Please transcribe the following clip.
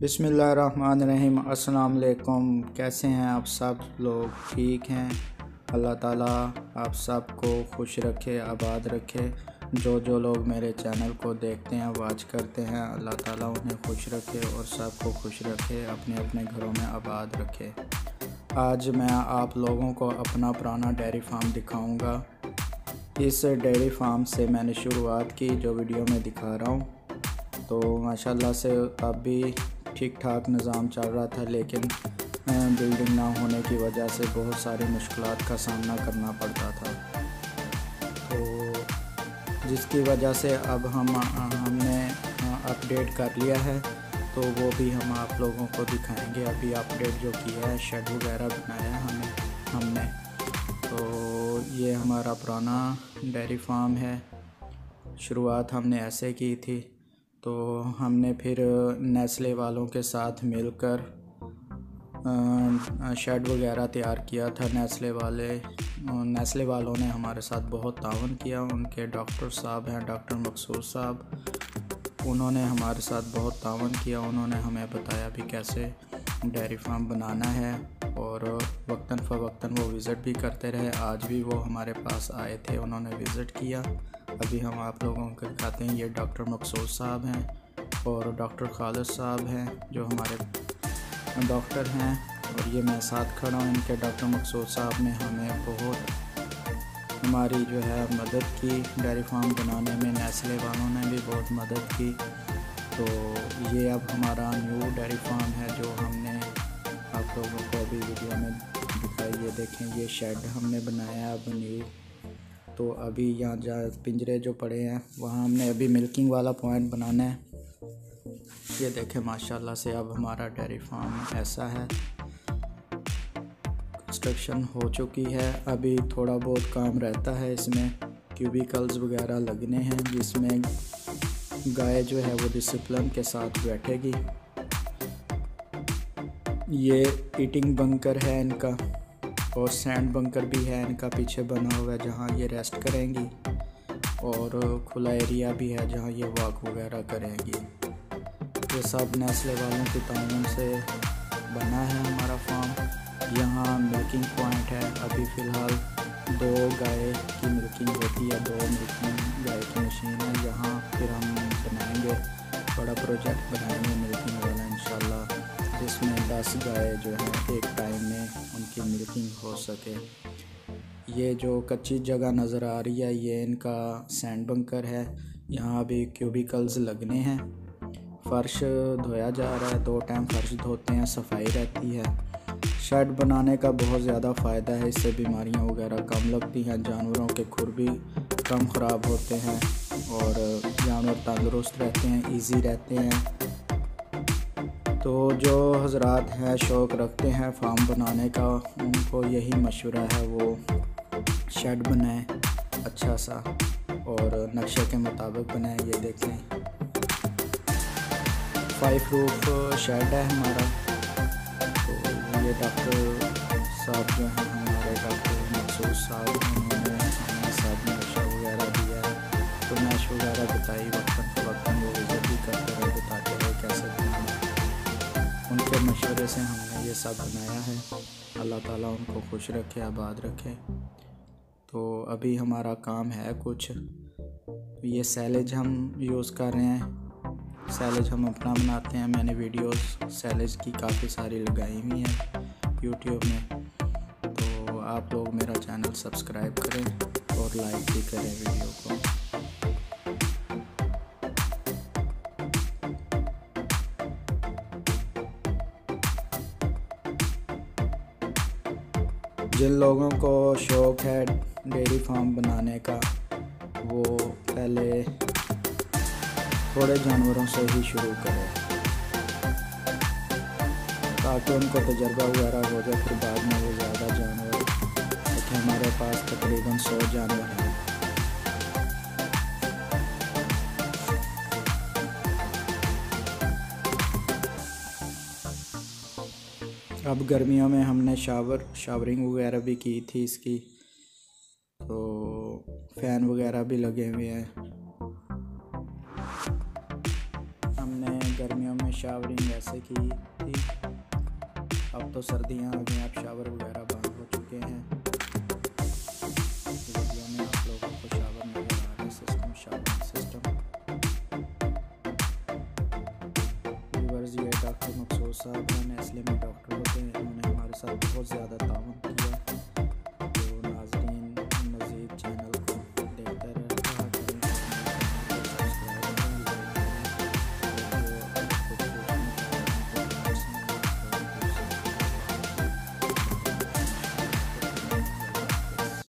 बिस्मिल्लाहिर्रहमानिर्रहीम, अस्सलाम वालेकुम। कैसे हैं आप सब लोग? ठीक हैं? अल्लाह ताला आप सब को खुश रखे, आबाद रखे। जो लोग मेरे चैनल को देखते हैं, वाच करते हैं, अल्लाह ताला उन्हें खुश रखे और सब को खुश रखे, अपने अपने घरों में आबाद रखे। आज मैं आप लोगों को अपना पुराना डेयरी फार्म दिखाऊंगा। इस डेयरी फार्म से मैंने शुरुआत की, जो वीडियो में दिखा रहा हूँ। तो माशाल्लाह से अब भी ठीक ठाक निज़ाम चल रहा था, लेकिन बिल्डिंग ना होने की वजह से बहुत सारी मुश्किलात का सामना करना पड़ता था, तो जिसकी वजह से अब हमने अपडेट कर लिया है, तो वो भी हम आप लोगों को दिखाएंगे। अभी अपडेट जो किया है, शेड वगैरह बनाया है हमने। तो ये हमारा पुराना डेयरी फार्म है। शुरुआत हमने ऐसे की थी, तो हमने फिर नेस्ले वालों के साथ मिलकर शेड वगैरह तैयार किया था। नेस्ले वालों ने हमारे साथ बहुत तावन किया। उनके डॉक्टर साहब हैं, डॉक्टर मकसूद साहब, उन्होंने हमारे साथ बहुत तावन किया। उन्होंने हमें बताया भी कैसे डेयरी फार्म बनाना है, और वक्तन फ़वक्तन वो विज़िट भी करते रहे। आज भी वो हमारे पास आए थे, उन्होंने विज़िट किया। अभी हम आप लोगों को दिखाते हैं। ये डॉक्टर मकसूद साहब हैं और डॉक्टर खालिद साहब हैं, जो हमारे डॉक्टर हैं, और ये मैं साथ खड़ा हूँ इनके। डॉक्टर मकसूद साहब ने हमें बहुत हमारी जो है मदद की डेयरी फार्म बनाने में। नेस्ले वालों ने भी बहुत मदद की। तो ये अब हमारा न्यू डेयरी फार्म है, जो हमने आप लोगों को अभी वीडियो में दिखाई। ये देखें, ये शेड हमने बनाया अब न्यू। तो अभी यहाँ जहाँ पिंजरे जो पड़े हैं, वहाँ हमने अभी मिल्किंग वाला पॉइंट बनाना है। ये देखें, माशाल्लाह से अब हमारा डेयरी फार्म ऐसा है। कंस्ट्रक्शन हो चुकी है, अभी थोड़ा बहुत काम रहता है। इसमें क्यूबिकल्स वगैरह लगने हैं, जिसमें गाय जो है वो डिसिप्लिन के साथ बैठेगी। ये ईटिंग बंकर है इनका, और सैंड बंकर भी है इनका पीछे बना हुआ है, जहाँ ये रेस्ट करेंगी, और खुला एरिया भी है जहाँ ये वॉक वगैरह करेंगी। ये सब नेस्ले वालों के ताउन से बना है हमारा फार्म। यहाँ मिल्किंग पॉइंट है। अभी फ़िलहाल 2 गाय की मिल्किंग होती है, 2 मिल्किंग गाय की मशीन है। यहाँ फिर हम बनाएंगे, बड़ा प्रोजेक्ट बनाएंगे मिल्किंग वाला इंशाल्लाह, जिसमें 10 गाय जो है एक टाइम में उनकी मिल्किंग हो सके। ये जो कच्ची जगह नज़र आ रही है, ये इनका सैंड बंकर है। यहाँ भी क्यूबिकल्स लगने हैं। फर्श धोया जा रहा है, 2 टाइम फर्श धोते हैं, सफाई रहती है। शेड बनाने का बहुत ज़्यादा फ़ायदा है, इससे बीमारियाँ वगैरह कम लगती हैं, जानवरों के खुर भी कम ख़राब होते हैं, और जानवर तंदुरुस्त रहते हैं, ईजी रहते हैं। तो जो हज़रात हैं, शौक़ रखते हैं फार्म बनाने का, उनको यही मशवरा है वो शेड बनाएं अच्छा सा, और नक्शे के मुताबिक बनाएं। ये देखें, 5 रूफ शेड है हमारा। तो ये डॉक्टर साहब जो हैं हमारे, डॉक्टर मकसूद साहब, उन्होंने हमें साथ नक्शा वगैरह दिया, तो नक्श वगैरह बताई। वक्तन फ़वक्तन वो विज़िट भी करते रहे, बताते रहे कैसे बनाना। उनके मशवरे से हमने ये सब बनाया है। अल्लाह ताला उनको खुश रखे, आबाद रखे। तो अभी हमारा काम है कुछ। ये सैलेज हम यूज़ कर रहे हैं, सैलेज हम अपना बनाते हैं। मैंने वीडियोस सैलेज की काफ़ी सारी लगाई हुई हैं यूट्यूब में। तो आप लोग मेरा चैनल सब्सक्राइब करें और लाइक भी करें वीडियो को। जिन लोगों को शौक़ है डेयरी फार्म बनाने का, वो पहले थोड़े जानवरों से ही शुरू करें, ताकि उनको तजर्बा वगैरह हो जाए। फिर बाद में वो ज़्यादा जानवर, क्योंकि हमारे पास तकरीबन 100 जानवर हैं। अब गर्मियों में हमने शावरिंग वगैरह भी की थी इसकी, तो फ़ैन वगैरह भी लगे हुए हैं। हमने गर्मियों में शावर स्टूडेंट जैसे कि अब तो सर्दियाँ आ गई, अब शावर वगैरह बंद हो चुके हैं। इस वीडियो में आप लोगों को शावर नजर आ रहा है, शावर सिस्टम व्यूअर्स। ये डॉक्टर मकसूद साहब हैं, नेस्ले में डॉक्टर होते हैं। उन्होंने हमारे साथ बहुत ज़्यादा ताउन